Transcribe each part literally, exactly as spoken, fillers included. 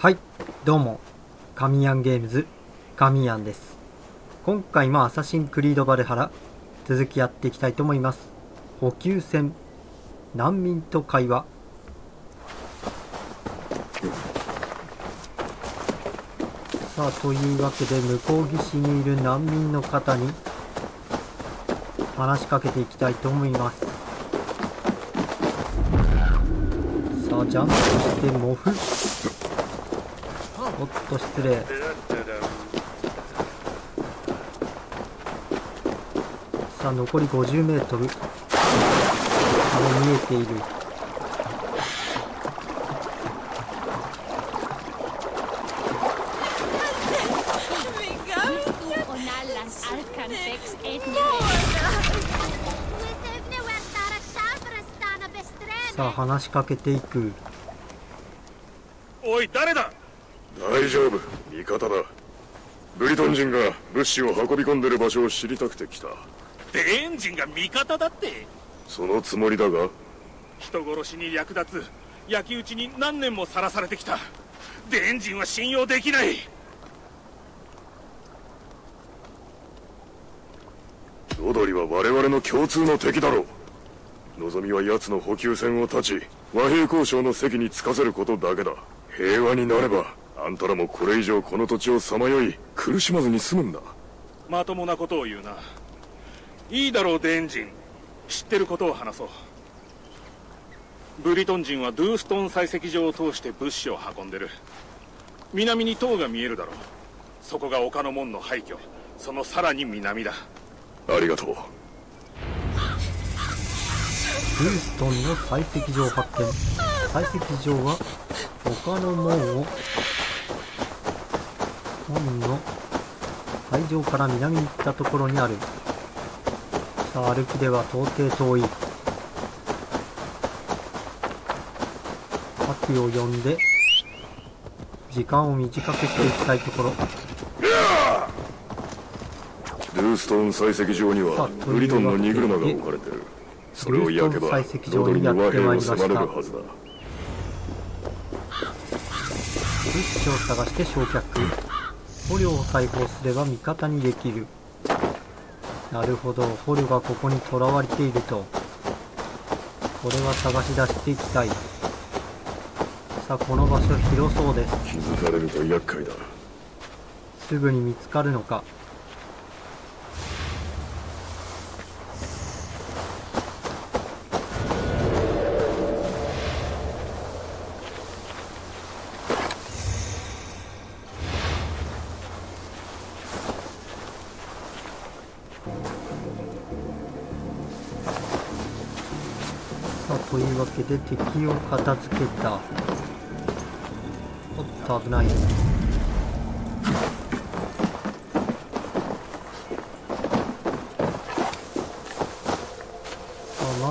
はい、どうも、カミヤンゲームズ、カミヤンです。今回もアサシンクリードバルハラ、続きやっていきたいと思います。補給船、難民と会話。さあ、というわけで、向こう岸にいる難民の方に、話しかけていきたいと思います。さあ、ジャンプして、モフ。おっと失礼。さあ残り ごじゅうメートル、 あの見えている。さあ話しかけていく。おい誰だ。大丈夫、味方だ。ブリトン人が物資を運び込んでる場所を知りたくて来た。デーン人が味方だって。そのつもりだが人殺しに略奪、焼き討ちに何年もさらされてきた。デーン人は信用できない。ロドリは我々の共通の敵だろう。望みは奴の補給船を断ち、和平交渉の席につかせることだけだ。平和になればあんたらもこれ以上この土地をさまよい苦しまずに済むんだ。まともなことを言うな。いいだろうデーン人、知ってることを話そう。ブリトン人はドゥーストン採石場を通して物資を運んでる。南に塔が見えるだろう。そこが丘の門の廃墟、そのさらに南だ。ありがとう。ドゥーストンの採石場発見。採石場は丘の門を門の会場から南に行ったところにある。さあ歩きでは到底遠い。ハティを呼んで時間を短くしていきたいところ。ルーストン採石場にはブリトンの荷車が置かれてる。それを焼けばロドリに和平を迫れるはずだ。物資を探して焼却、捕虜を解放すれば味方にできる。なるほど、捕虜がここに囚われていると。これは探し出していきたい。さあこの場所広そうです。気づかれると厄介だ。すぐに見つかるのか。というわけで敵を片付けた。おっと危ない。ま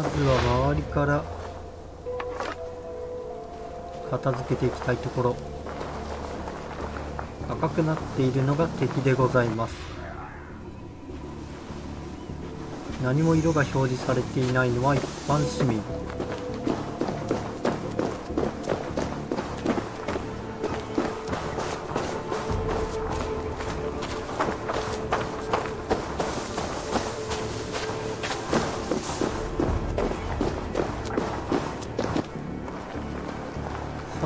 ずは周りから片付けていきたいところ。赤くなっているのが敵でございます。何も色が表示されていないのは一般市民。さ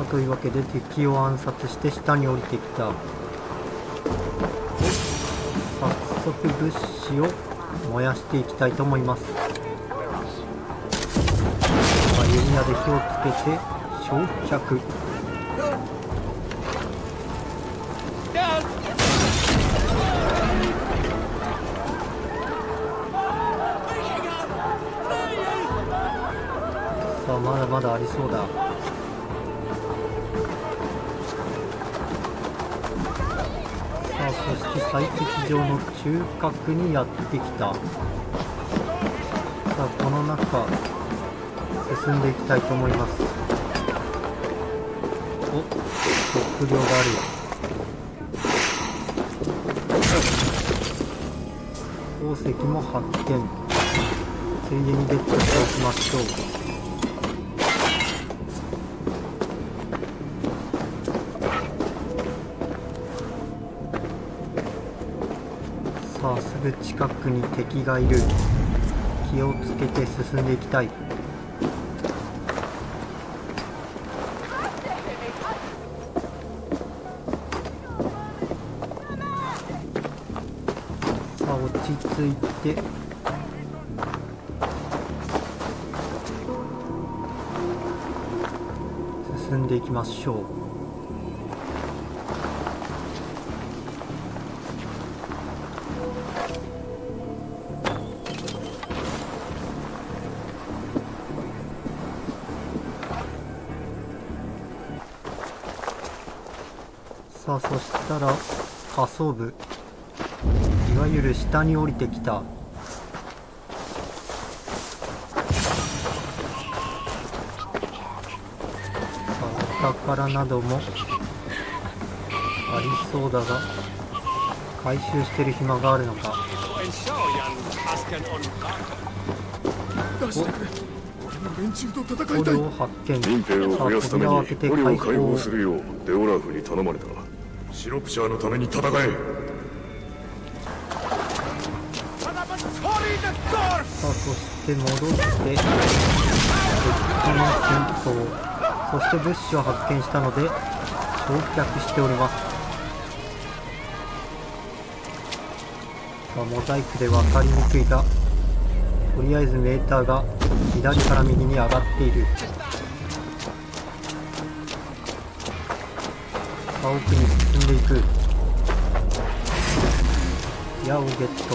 あというわけで敵を暗殺して下に降りてきた。早速物資を燃やしていきたいと思います。弓矢で火をつけて焼却。さあまだまだありそうだ。そして採石場の中核にやってきた。さあこの中進んでいきたいと思います。おっ食料があるよ。鉱石も発見。ついでにゲットしておきましょう。ぐ近くに敵がいる。気をつけて進んでいきたい。さあ落ち着いて。進んでいきましょう。さあそしたら下層部、いわゆる下に降りてきた。お宝などもありそうだが、回収してる暇があるのか。これを発見。さあ扉を開けて解放するようデオラフに頼まれた。シロプシャーのために戦え。さあそして戻って敵の戦闘、そして物資を発見したので焼却しております。さあモザイクで分かりにくいが、とりあえずメーターが左から右に上がっている。さあ奥に進んでいく。矢をゲット。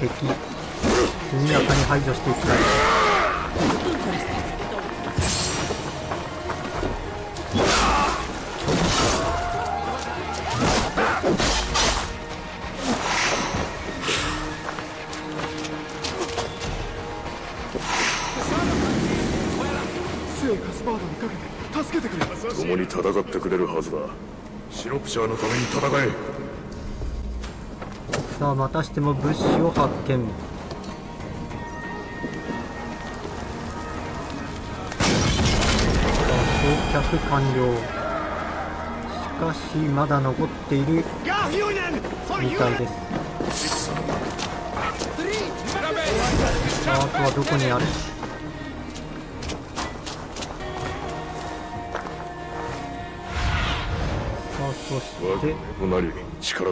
敵、速やかに排除していきたい。共に戦ってくれるはずだ。シロプシャーのために戦え。さあまたしても物資を発見。さあ焼却完了。しかしまだ残っているみたいです。さああとはどこにある。さあそして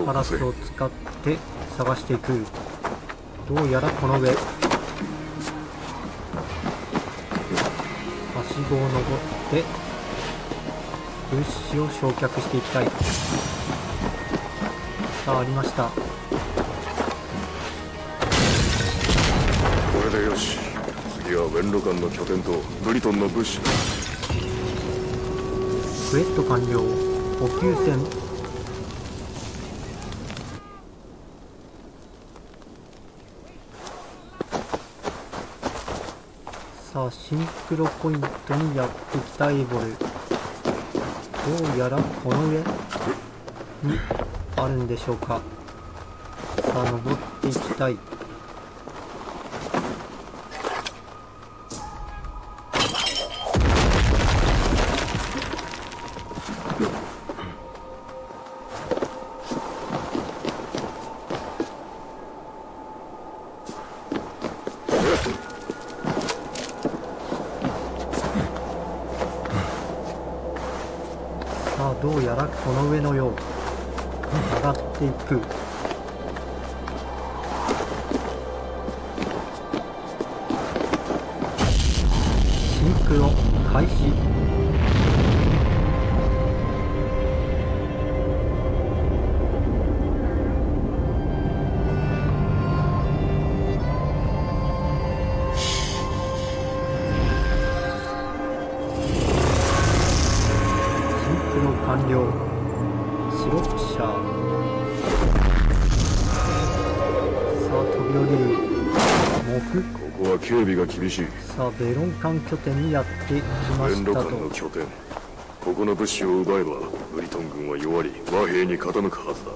カラスを使って探していく。どうやらこの上、はしごを登って物資を焼却していきたい。さあありました。これでよし。次はウェンロ館の拠点とブリトンの物資だ。クエスト完了。補給船。さあシンクロポイントにやってきたエボル。どうやらこの上にあるんでしょうか。さあ登っていきたい。どうやらこの上のよう上がっていく。シンクロ開始。完了。シロプシャー。さあ飛び降りる。ここは警備が厳しい。さあベロン間拠点にやってきましたと。ここの物資を奪えばブリトン軍は弱り和平に傾くはずだ。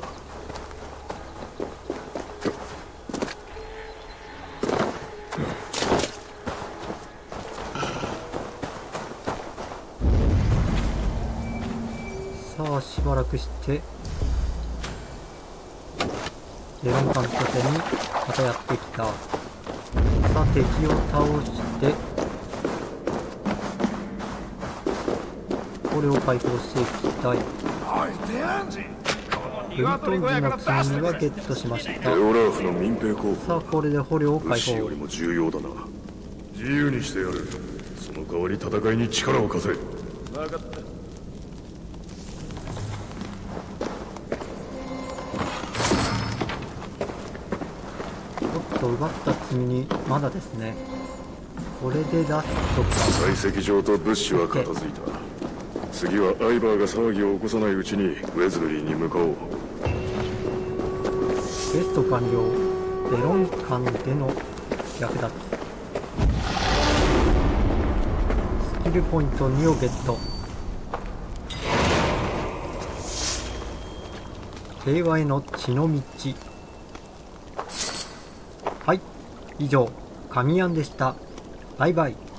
さあしばらくしてレモンパンとともにまたやってきた。さあ敵を倒してこれを解放していきたい。ブリトン人の罪はゲットしました。さあこれで捕虜を解放。自由にしてやる。その代わり戦いに力を貸せ。分かった。奪った罪にまだですね。これでラストか。採石場と物資は片付いた。次はアイバーが騒ぎを起こさないうちにウェズリーに向かおう。テスト完了。デロン間での略奪。スキルポイントにをゲット。平和への血の道。以上、神庵でした。バイバイ。